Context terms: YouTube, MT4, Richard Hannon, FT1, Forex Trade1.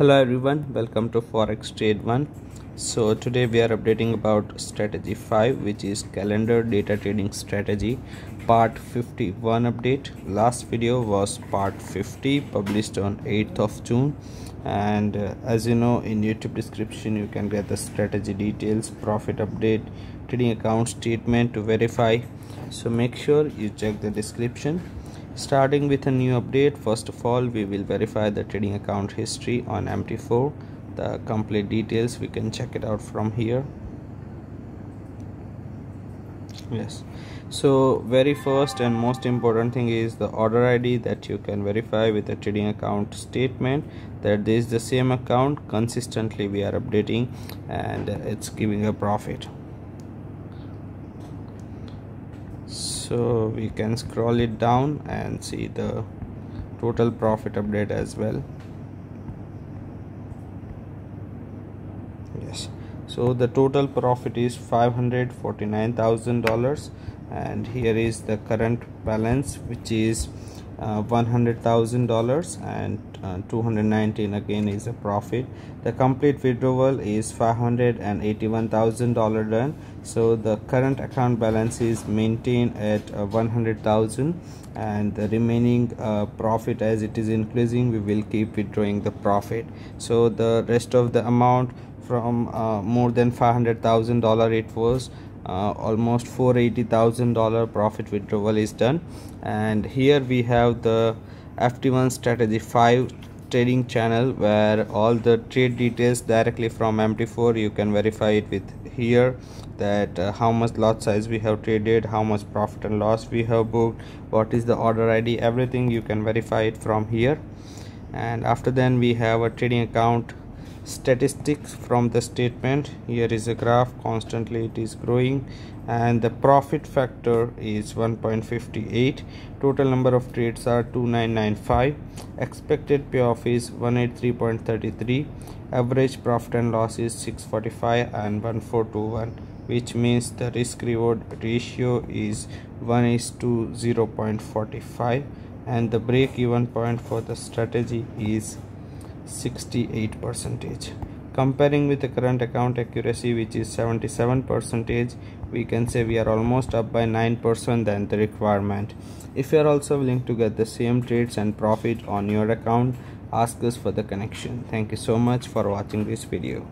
Hello everyone, welcome to Forex Trade1. So today we are updating about strategy 5, which is calendar data trading strategy, part 51 update. Last video was part 50, published on 8th of June, and as you know, in YouTube description you can get the strategy details, profit update, trading account statement to verify. So make sure you check the description. Starting with a new update, first of all we will verify the trading account history on MT4. The complete details we can check it out from here. Yes, so very first and most important thing is the order ID that you can verify with the trading account statement, that this is the same account consistently we are updating and it's giving a profit. So we can scroll it down and see the total profit update as well. Yes, so the total profit is $549,000, and here is the current balance, which is $100,000, and 219 again is a profit. The complete withdrawal is $581,000 done, so the current account balance is maintained at 100,000, and the remaining profit, as it is increasing, we will keep withdrawing the profit. So the rest of the amount from more than $500,000, it was almost $480,000 profit withdrawal is done. And here we have the FT1 strategy 5 trading channel, where all the trade details directly from MT4 you can verify it with here, that how much lot size we have traded, how much profit and loss we have booked, what is the order ID, everything you can verify it from here. And after then we have a trading account statistics from the statement. Here is a graph, constantly it is growing, and the profit factor is 1.58. Total number of trades are 2995. Expected payoff is 183.33. Average profit and loss is 645 and 1421, which means the risk reward ratio is 1:0.45, and the break even point for the strategy is 68%. Comparing with the current account accuracy, which is 77%, we can say we are almost up by 9% than the requirement. If you are also willing to get the same trades and profit on your account, ask us for the connection. Thank you so much for watching this video.